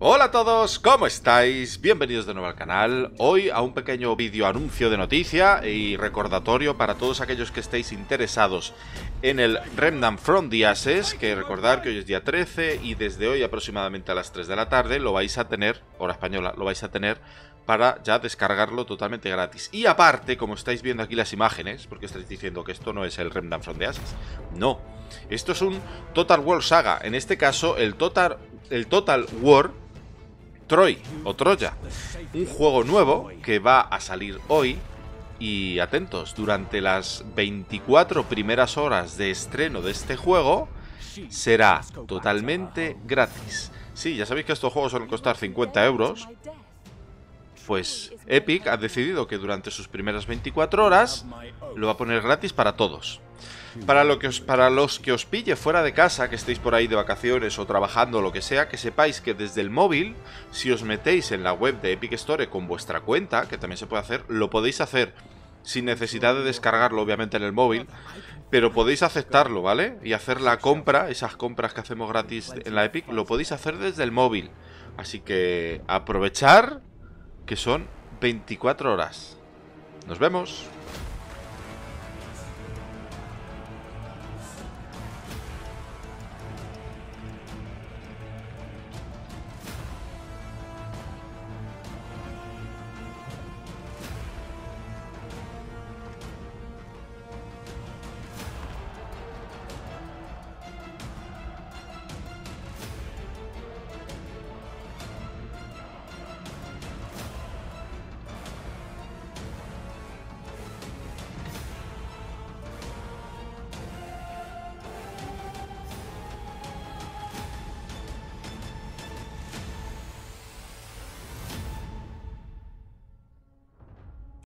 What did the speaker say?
Hola a todos, ¿cómo estáis? Bienvenidos de nuevo al canal. Hoy a un pequeño vídeo anuncio de noticia y recordatorio para todos aquellos que estéis interesados en el Remnant From the Ashes, que recordar que hoy es día 13 y desde hoy aproximadamente a las 3 de la tarde lo vais a tener, hora española, lo vais a tener para ya descargarlo totalmente gratis. Y aparte, como estáis viendo aquí las imágenes, porque estáis diciendo que esto no es el Remnant From the Ashes, no, esto es un Total War Saga, en este caso el Total War Troy o Troya, un juego nuevo que va a salir hoy y atentos, durante las 24 primeras horas de estreno de este juego será totalmente gratis. Sí, ya sabéis que estos juegos suelen costar 50 euros, pues Epic ha decidido que durante sus primeras 24 horas lo va a poner gratis para todos. Para los que os pille fuera de casa, que estéis por ahí de vacaciones o trabajando o lo que sea, que sepáis que desde el móvil, si os metéis en la web de Epic Store con vuestra cuenta, que también se puede hacer, lo podéis hacer sin necesidad de descargarlo, obviamente, en el móvil, pero podéis aceptarlo, ¿vale? Y hacer la compra, esas compras que hacemos gratis en la Epic, lo podéis hacer desde el móvil. Así que aprovechar, que son 24 horas. Nos vemos.